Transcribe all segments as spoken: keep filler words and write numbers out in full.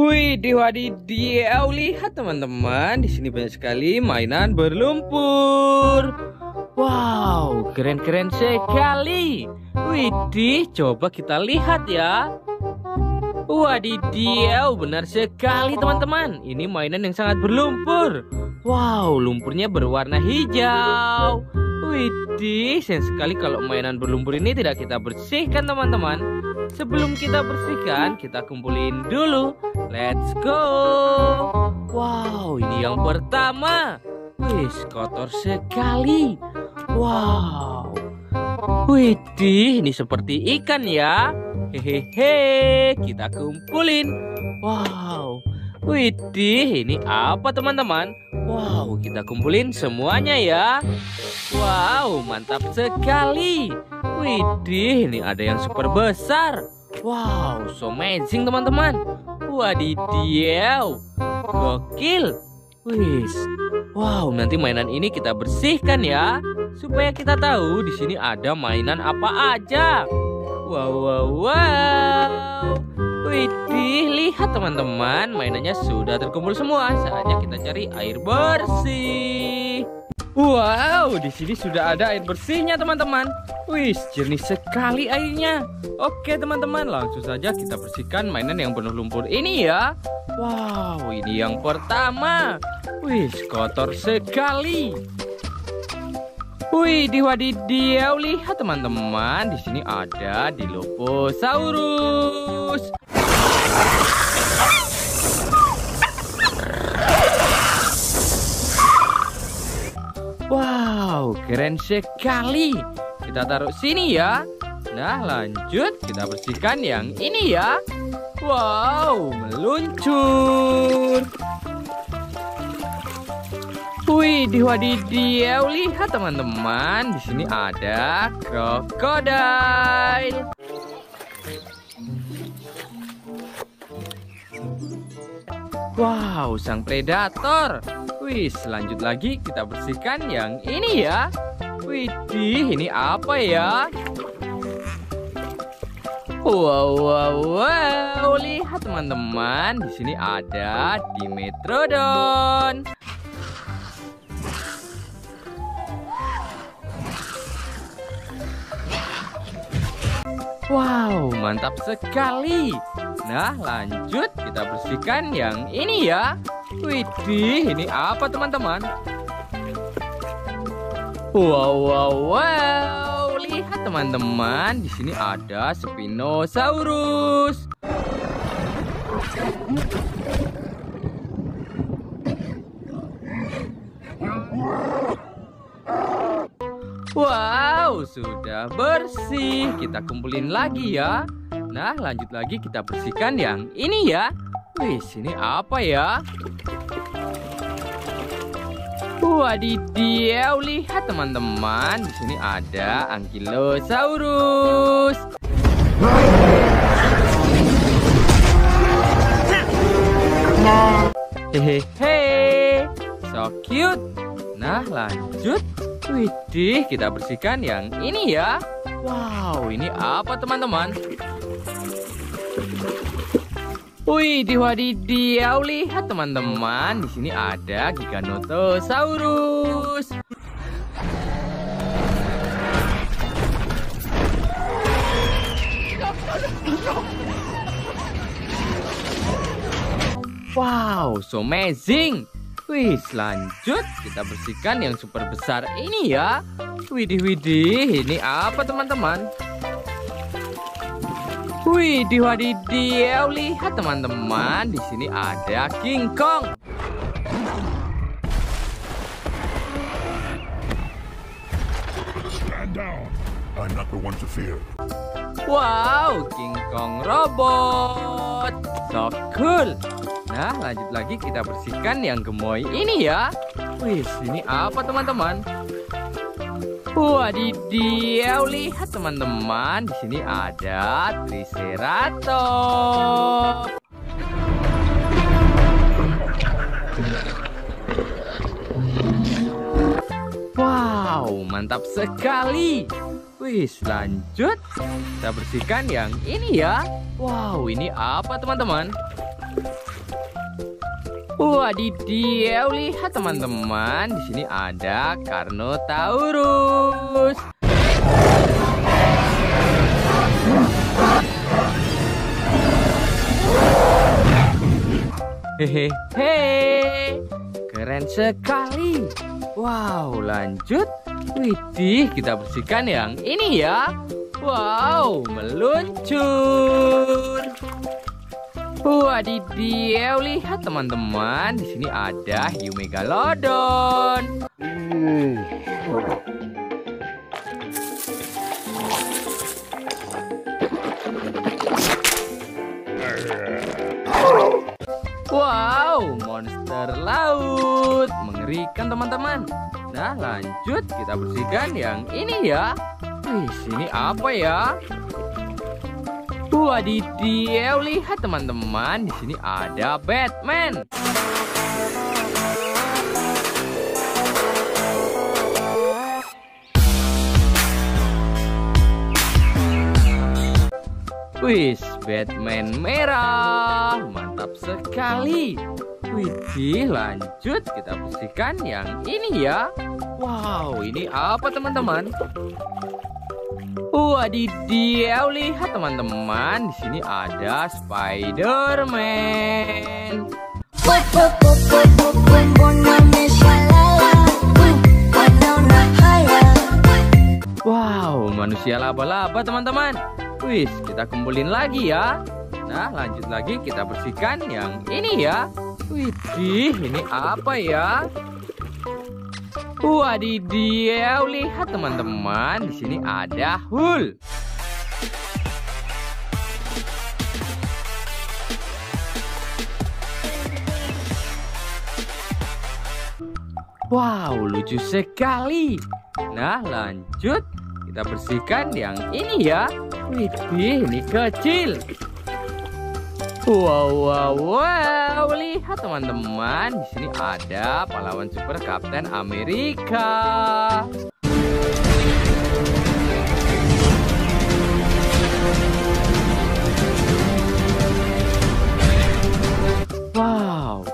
Wih, diwadidih, lihat teman-teman, di sini banyak sekali mainan berlumpur. Wow, keren-keren sekali. Widih, coba kita lihat ya. Wadidiau, benar sekali teman-teman. Ini mainan yang sangat berlumpur. Wow, lumpurnya berwarna hijau. Widih, sayang sekali kalau mainan berlumpur ini tidak kita bersihkan teman-teman. Sebelum kita bersihkan, kita kumpulin dulu. Let's go. Wow, ini yang pertama. Wih, kotor sekali. Wow. Widih, ini seperti ikan ya. Hehehe, kita kumpulin. Wow. Widih, ini apa teman-teman? Wow, kita kumpulin semuanya ya. Wow, mantap sekali. Widih, ini ada yang super besar. Wow, so amazing teman-teman. Wadidiau, gokil. Wis. Wow, nanti mainan ini kita bersihkan ya, supaya kita tahu di sini ada mainan apa aja. Wow, wow, wow. Widih, lihat teman-teman, mainannya sudah terkumpul semua. Saatnya kita cari air bersih. Wow, di sini sudah ada air bersihnya teman-teman. Wih, jernih sekali airnya. Oke teman-teman, langsung saja kita bersihkan mainan yang penuh lumpur ini ya. Wow, ini yang pertama. Wih, kotor sekali. Wih, diwadidiau, lihat teman-teman, di sini ada Lophosaurus. Wow, keren sekali. Kita taruh sini ya. Nah, lanjut kita bersihkan yang ini ya. Wow, meluncur. Wih, diwadidiau, lihat teman-teman, di sini ada krokodil. Wow, sang predator. Wih, lanjut lagi kita bersihkan yang ini ya. Widih, ini apa ya? Wow, wow, wow. Lihat teman-teman, di sini ada Dimetrodon. Wow, mantap sekali. Nah, lanjut kita bersihkan yang ini ya. Widih, ini apa teman-teman? Wow, wow, wow. Lihat teman-teman, di sini ada Spinosaurus. Wow, sudah bersih. Kita kumpulin lagi ya. Nah, lanjut lagi kita bersihkan yang ini ya. Wih, ini apa ya? Wadidiau, lihat teman-teman, di sini ada Ankylosaurus. Hehehe, so cute. Nah, lanjut. Widih, kita bersihkan yang ini ya. Wow, ini apa teman-teman? Widih, wadidiau, lihat teman-teman, di sini ada Giganotosaurus. Wow, so amazing. Wih, lanjut kita bersihkan yang super besar ini ya. Widih, widih, ini apa teman-teman? Wih, diwadidiau, lihat teman-teman, di sini ada King Kong. Stand down. I'm not the one to fear. Wow, King Kong robot. So cool. Nah, lanjut lagi kita bersihkan yang gemoy ini ya. Wih, ini apa teman-teman? Wadidiau, lihat teman-teman, di sini ada Triceratops. Wow, mantap sekali. Wih, lanjut kita bersihkan yang ini ya. Wow, ini apa teman-teman? Wadidaw, lihat teman-teman, di sini ada Karnotaurus. Hehehe, keren sekali. Wow, lanjut. Widih, kita bersihkan yang ini ya. Wow, meluncur. Wadidaw, lihat teman-teman, di sini ada hiu Megalodon. Hmm. Wow, monster laut, mengerikan teman-teman. Nah, lanjut kita bersihkan yang ini ya. Di sini apa ya? Wadidaw, lihat teman-teman, di sini ada Batman. Wih, Batman merah, mantap sekali. Widih, lanjut kita bersihkan yang ini ya. Wow, ini apa teman-teman? Wadidaw, lihat teman-teman, di sini ada Spider-Man. Wow, manusia laba-laba teman-teman. Wis, kita kumpulin lagi ya. Nah, lanjut lagi kita bersihkan yang ini ya. Widih, ini apa ya? Wadidaw, lihat teman-teman, di sini ada Hulk. Wow, lucu sekali. Nah, lanjut kita bersihkan yang ini ya. Widih, ini kecil. Wow, wow, wow, lihat teman-teman, di sini ada pahlawan super Kapten Amerika. Wow,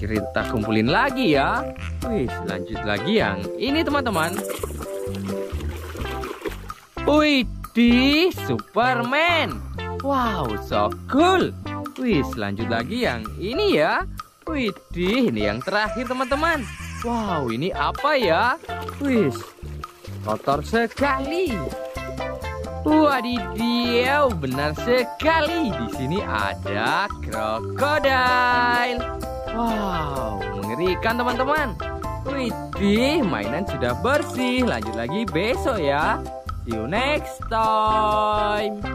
kita kumpulin lagi ya. Wih, lanjut lagi yang ini teman-teman. Wih, di Superman. Wow, so cool. Wih, lanjut lagi yang ini ya. Widih, ini yang terakhir teman-teman. Wow, ini apa ya? Wih, kotor sekali. Wadidaw, benar sekali. Di sini ada krokodil. Wow, mengerikan teman-teman. Widih, mainan sudah bersih. Lanjut lagi besok ya. See you next time.